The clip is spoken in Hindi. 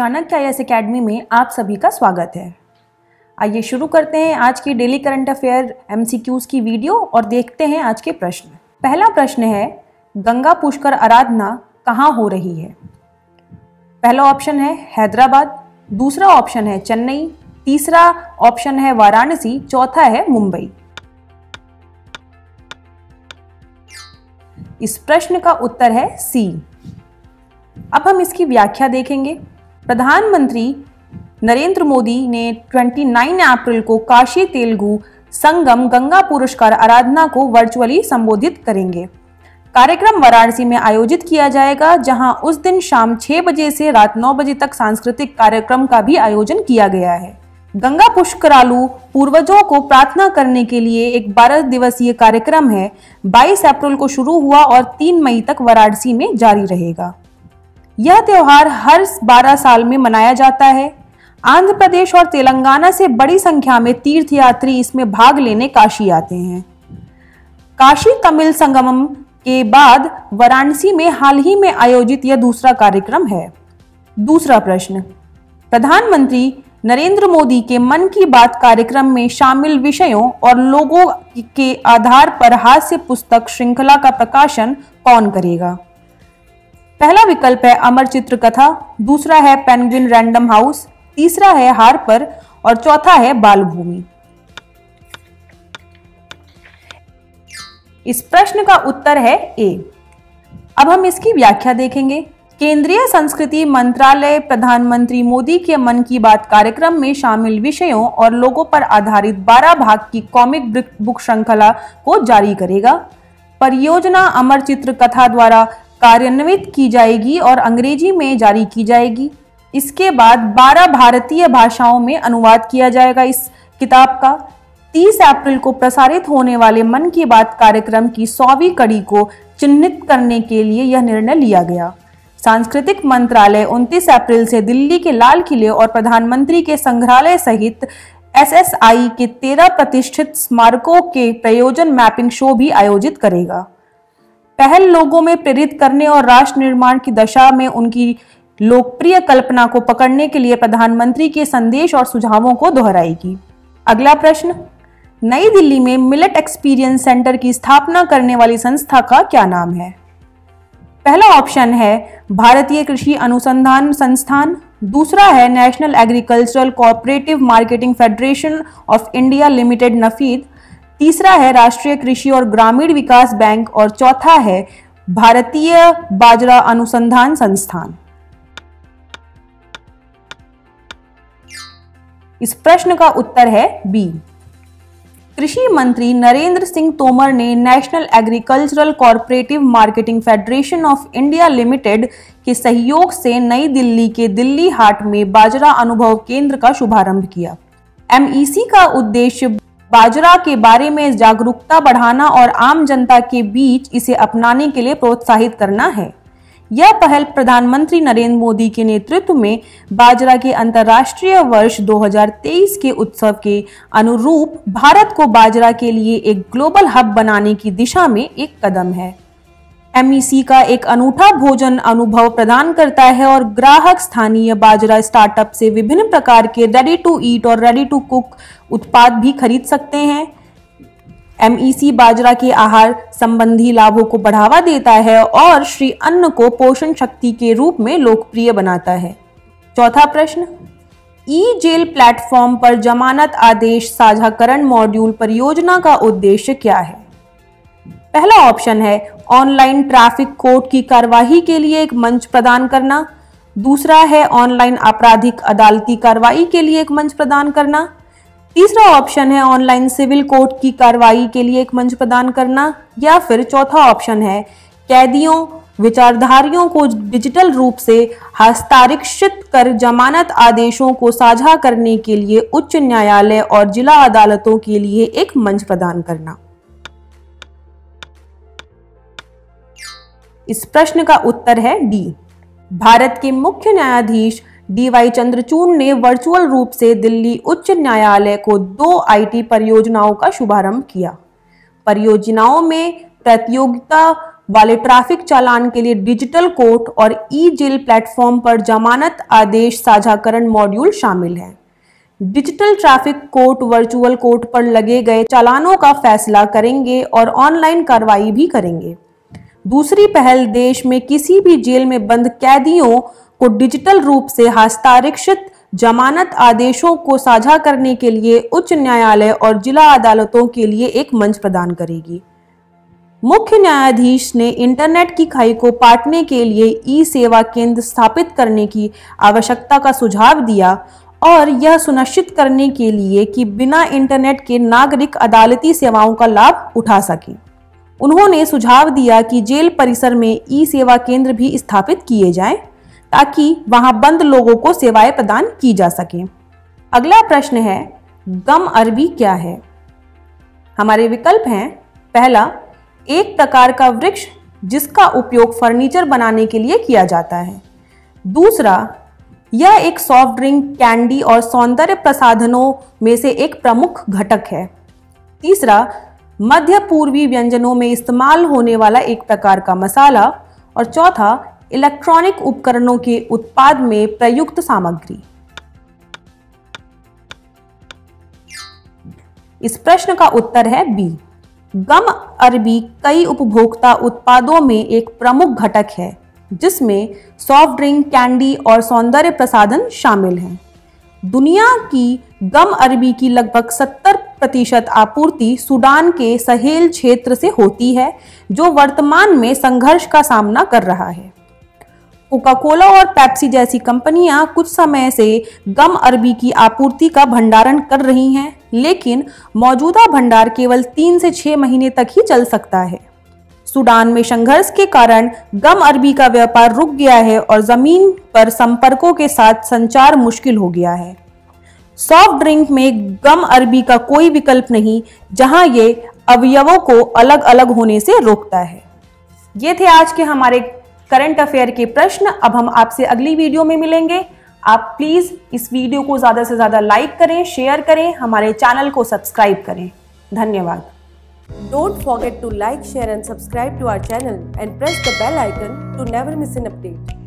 चाणक्य आईएएस एकेडमी में आप सभी का स्वागत है। आइए शुरू करते हैं आज की डेली करंट अफेयर एमसीक्यूज की वीडियो और देखते हैं आज के प्रश्न। पहला प्रश्न है, गंगा पुष्कर आराधना कहाँ हो रही है? पहला ऑप्शन है हैदराबाद, दूसरा ऑप्शन है चेन्नई, तीसरा ऑप्शन है वाराणसी, चौथा है मुंबई। इस प्रश्न का उत्तर है सी। अब हम इसकी व्याख्या देखेंगे। प्रधानमंत्री नरेंद्र मोदी ने 29 अप्रैल को काशी तेलगू संगम गंगा पुष्कर आराधना को वर्चुअली संबोधित करेंगे। कार्यक्रम वाराणसी में आयोजित किया जाएगा, जहां उस दिन शाम 6 बजे से रात 9 बजे तक सांस्कृतिक कार्यक्रम का भी आयोजन किया गया है। गंगा पुष्करालू पूर्वजों को प्रार्थना करने के लिए एक 12 दिवसीय कार्यक्रम है। 22 अप्रैल को शुरू हुआ और 3 मई तक वाराणसी में जारी रहेगा। यह त्यौहार हर 12 साल में मनाया जाता है। आंध्र प्रदेश और तेलंगाना से बड़ी संख्या में तीर्थयात्री इसमें भाग लेने काशी आते हैं। काशी तमिल संगमम के बाद वाराणसी में हाल ही में आयोजित यह दूसरा कार्यक्रम है। दूसरा प्रश्न, प्रधानमंत्री नरेंद्र मोदी के मन की बात कार्यक्रम में शामिल विषयों और लोगों के आधार पर हास्य पुस्तक श्रृंखला का प्रकाशन कौन करेगा? पहला विकल्प है अमर चित्र कथा, दूसरा है पेंगुइन रैंडम हाउस, तीसरा है हार्पर और चौथा है बालभूमि। इस प्रश्न का उत्तर है ए। अब हम इसकी व्याख्या देखेंगे। केंद्रीय संस्कृति मंत्रालय प्रधानमंत्री मोदी के मन की बात कार्यक्रम में शामिल विषयों और लोगों पर आधारित 12 भाग की कॉमिक बुक श्रृंखला को जारी करेगा। परियोजना अमर चित्र कथा द्वारा कार्यान्वित की जाएगी और अंग्रेजी में जारी की जाएगी। इसके बाद 12 भारतीय भाषाओं में अनुवाद किया जाएगा इस किताब का। 30 अप्रैल को प्रसारित होने वाले मन की बात कार्यक्रम की 100वीं कड़ी को चिन्हित करने के लिए यह निर्णय लिया गया। सांस्कृतिक मंत्रालय 29 अप्रैल से दिल्ली के लाल किले और प्रधानमंत्री के संग्रहालय सहित एसएसआई के 13 प्रतिष्ठित स्मारकों के प्रयोजन मैपिंग शो भी आयोजित करेगा। पहल लोगों में प्रेरित करने और राष्ट्र निर्माण की दशा में उनकी लोकप्रिय कल्पना को पकड़ने के लिए प्रधानमंत्री के संदेश और सुझावों को दोहराएगी। अगला प्रश्न, नई दिल्ली में मिलेट एक्सपीरियंस सेंटर की स्थापना करने वाली संस्था का क्या नाम है? पहला ऑप्शन है भारतीय कृषि अनुसंधान संस्थान, दूसरा है नेशनल एग्रीकल्चरल कोऑपरेटिव मार्केटिंग फेडरेशन ऑफ इंडिया लिमिटेड नफीद, तीसरा है राष्ट्रीय कृषि और ग्रामीण विकास बैंक और चौथा है भारतीय बाजरा अनुसंधान संस्थान। इस प्रश्न का उत्तर है बी। कृषि मंत्री नरेंद्र सिंह तोमर ने नेशनल एग्रीकल्चरल कोऑपरेटिव मार्केटिंग फेडरेशन ऑफ इंडिया लिमिटेड के सहयोग से नई दिल्ली के दिल्ली हाट में बाजरा अनुभव केंद्र का शुभारंभ किया। MEC का उद्देश्य बाजरा के बारे में जागरूकता बढ़ाना और आम जनता के बीच इसे अपनाने के लिए प्रोत्साहित करना है। यह पहल प्रधानमंत्री नरेंद्र मोदी के नेतृत्व में बाजरा के अंतर्राष्ट्रीय वर्ष 2023 के उत्सव के अनुरूप भारत को बाजरा के लिए एक ग्लोबल हब बनाने की दिशा में एक कदम है। MEC का एक अनूठा भोजन अनुभव प्रदान करता है और ग्राहक स्थानीय बाजरा स्टार्टअप से विभिन्न प्रकार के रेडी टू ईट और रेडी टू कुक उत्पाद भी खरीद सकते हैं। MEC बाजरा के आहार संबंधी लाभों को बढ़ावा देता है और श्री अन्न को पोषण शक्ति के रूप में लोकप्रिय बनाता है। चौथा प्रश्न, ई जेल प्लेटफॉर्म पर जमानत आदेश साझाकरण मॉड्यूल परियोजना का उद्देश्य क्या है? पहला ऑप्शन है ऑनलाइन ट्रैफिक कोर्ट की कार्यवाही के लिए एक मंच प्रदान करना, दूसरा है ऑनलाइन आपराधिक अदालती कार्रवाई के लिए एक मंच प्रदान करना, तीसरा ऑप्शन है ऑनलाइन सिविल कोर्ट की कार्रवाई के लिए एक मंच प्रदान करना, या फिर चौथा ऑप्शन है कैदियों विचारधारियों को डिजिटल रूप से हस्ताक्षरित कर जमानत आदेशों को साझा करने के लिए उच्च न्यायालय और जिला अदालतों के लिए एक मंच प्रदान करना। इस प्रश्न का उत्तर है डी। भारत के मुख्य न्यायाधीश DY चंद्रचूड़ ने वर्चुअल रूप से दिल्ली उच्च न्यायालय को 2 IT परियोजनाओं का शुभारंभ किया। परियोजनाओं में प्रतियोगिता वाले ट्रैफिक चालान के लिए डिजिटल कोर्ट और ई जेल प्लेटफॉर्म पर जमानत आदेश साझाकरण मॉड्यूल शामिल है। Digital traffic court virtual court पर लगे गए चालानों का फैसला करेंगे और ऑनलाइन कार्रवाई भी करेंगे। दूसरी पहल देश में किसी भी जेल में बंद कैदियों को डिजिटल रूप से हस्ताक्षरित जमानत आदेशों को साझा करने के लिए उच्च न्यायालय और जिला अदालतों के लिए एक मंच प्रदान करेगी। मुख्य न्यायाधीश ने इंटरनेट की खाई को पाटने के लिए ई सेवा केंद्र स्थापित करने की आवश्यकता का सुझाव दिया और यह सुनिश्चित करने के लिए कि बिना इंटरनेट के नागरिक अदालती सेवाओं का लाभ उठा सके। उन्होंने सुझाव दिया कि जेल परिसर में ई सेवा केंद्र भी स्थापित किए जाएं ताकि वहां बंद लोगों को सेवाएं प्रदान की जा सके। अगला प्रश्न है, गम अरबी क्या है? हमारे विकल्प हैं, पहला, एक प्रकार का वृक्ष जिसका उपयोग फर्नीचर बनाने के लिए किया जाता है। दूसरा, यह एक सॉफ्ट ड्रिंक, कैंडी और सौंदर्य प्रसाधनों में से एक प्रमुख घटक है। तीसरा, मध्य पूर्वी व्यंजनों में इस्तेमाल होने वाला एक प्रकार का मसाला। और चौथा, इलेक्ट्रॉनिक उपकरणों के उत्पाद में प्रयुक्त सामग्री। इस प्रश्न का उत्तर है बी। गम अरबी कई उपभोक्ता उत्पादों में एक प्रमुख घटक है जिसमें सॉफ्ट ड्रिंक, कैंडी और सौंदर्य प्रसाधन शामिल हैं। दुनिया की गम अरबी की लगभग 70% आपूर्ति सूडान के सहेल क्षेत्र से होती है, जो वर्तमान में संघर्ष का सामना कर रहा है। कोका-कोला और पैप्सी जैसी कंपनियां कुछ समय से गम अरबी की आपूर्ति का भंडारण कर रही हैं, लेकिन मौजूदा भंडार केवल 3 से 6 महीने तक ही चल सकता है। सूडान में संघर्ष के कारण गम अरबी का व्यापार रुक गया है और जमीन पर संपर्कों के साथ संचार मुश्किल हो गया है। सॉफ्ट ड्रिंक में गम अरबी का कोई विकल्प नहीं, जहां ये अवयवों को अलग अलग होने से रोकता है। ये थे आज के हमारे करंट अफेयर के प्रश्न। अब हम आपसे अगली वीडियो में मिलेंगे। आप प्लीज इस वीडियो को ज्यादा से ज्यादा लाइक करें, शेयर करें, हमारे चैनल को सब्सक्राइब करें। धन्यवाद। Don't forget to like, share and subscribe to our channel and press the bell icon to never miss an update.